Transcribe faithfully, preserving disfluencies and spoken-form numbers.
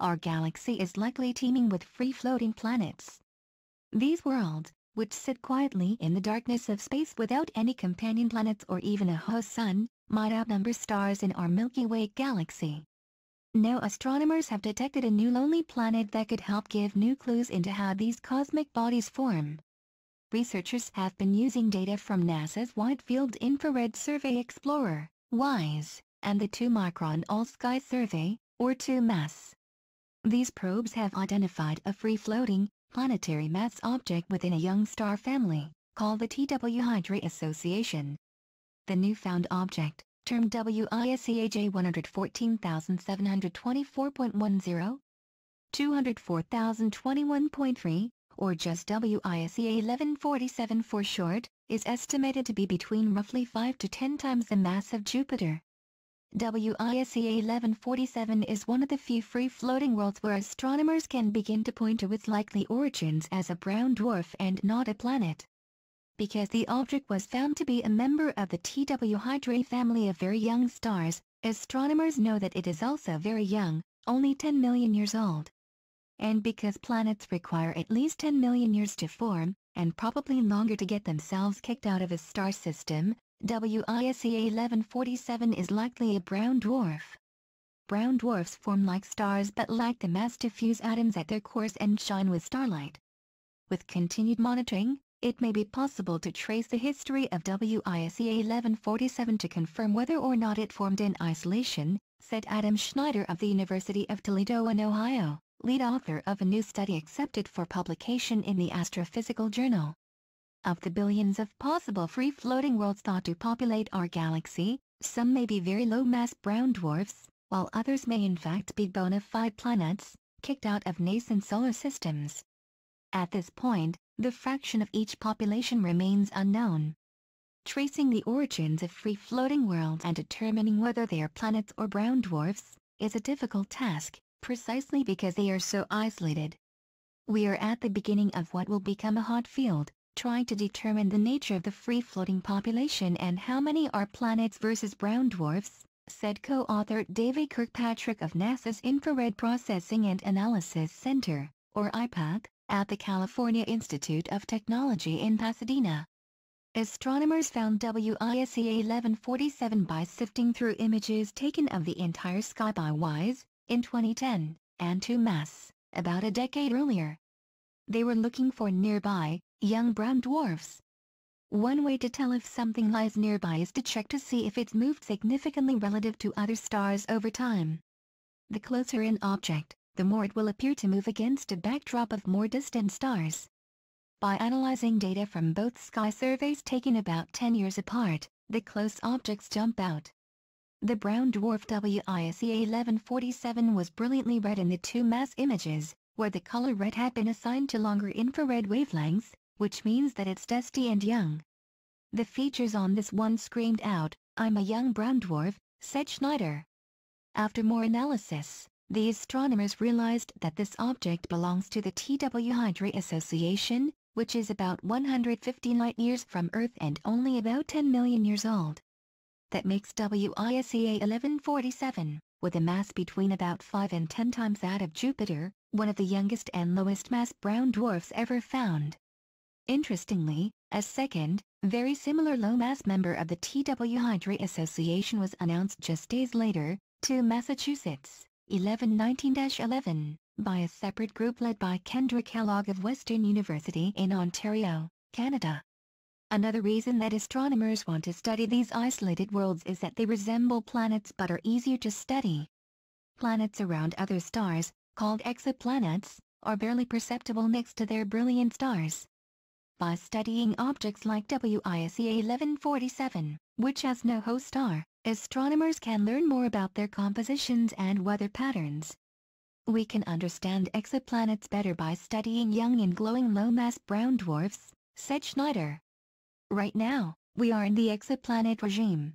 our galaxy is likely teeming with free-floating planets. These worlds, which sit quietly in the darkness of space without any companion planets or even a host sun, might outnumber stars in our Milky Way galaxy. Now astronomers have detected a new lonely planet that could help give new clues into how these cosmic bodies form. Researchers have been using data from NASA's Wide Field Infrared Survey Explorer, WISE, and the two micron All-Sky Survey, or two mass. These probes have identified a free-floating, planetary mass object within a young star family, called the T W Hydrae Association. The newfound object, termed WISEA J one one four seven two four point one zero, two oh four thousand twenty-one point three, or just WISEA eleven forty-seven for short, is estimated to be between roughly five to ten times the mass of Jupiter. WISEA eleven forty-seven is one of the few free-floating worlds where astronomers can begin to point to its likely origins as a brown dwarf and not a planet. Because the object was found to be a member of the T W Hydrae family of very young stars, astronomers know that it is also very young, only ten million years old. And because planets require at least ten million years to form, and probably longer to get themselves kicked out of a star system, WISEA eleven forty-seven is likely a brown dwarf. Brown dwarfs form like stars but lack the mass to fuse atoms at their cores and shine with starlight. With continued monitoring, it may be possible to trace the history of WISEA eleven forty-seven to confirm whether or not it formed in isolation, said Adam Schneider of the University of Toledo in Ohio, lead author of a new study accepted for publication in the Astrophysical Journal. Of the billions of possible free-floating worlds thought to populate our galaxy, some may be very low-mass brown dwarfs, while others may in fact be bona fide planets, kicked out of nascent solar systems. At this point, the fraction of each population remains unknown. Tracing the origins of free-floating worlds and determining whether they are planets or brown dwarfs is a difficult task, precisely because they are so isolated. We are at the beginning of what will become a hot field, trying to determine the nature of the free-floating population and how many are planets versus brown dwarfs, said co-author David Kirkpatrick of NASA's Infrared Processing and Analysis Center, or I PAC, at the California Institute of Technology in Pasadena. Astronomers found WISEA eleven forty-seven by sifting through images taken of the entire sky by WISE, in twenty ten, and two mass, about a decade earlier. They were looking for nearby, young brown dwarfs. One way to tell if something lies nearby is to check to see if it's moved significantly relative to other stars over time. The closer an object, the more it will appear to move against a backdrop of more distant stars. By analyzing data from both sky surveys taken about ten years apart, the close objects jump out. The brown dwarf WISEA eleven forty-seven was brilliantly red in the two mass images, where the color red had been assigned to longer infrared wavelengghs, which means that it's dusty and young. The features on this one screamed out, "I'm a young brown dwarf," said Schneider. After more analysis, the astronomers realized that this object belongs to the T W Hydrae Association, which is about one hundred fifty light-years from Earth and only about ten million years old. That makes WISEA eleven forty-seven, with a mass between about five and ten times that of Jupiter, one of the youngest and lowest-mass brown dwarfs ever found. Interestingly, a second, very similar low-mass member of the T W Hydrae Association was announced just days later, to Massachusetts, eleven nineteen dash eleven, by a separate group led by Kendra Kellogg of Western University in Ontario, Canada. Another reason that astronomers want to study these isolated worlds is that they resemble planets but are easier to study. Planets around other stars, called exoplanets, are barely perceptible next to their brilliant stars. By studying objects like WISEA eleven forty-seven, which has no host star, astronomers can learn more about their compositions and weather patterns. We can understand exoplanets better by studying young and glowing low-mass brown dwarfs, said Schneider. Right now, we are in the exoplanet regime,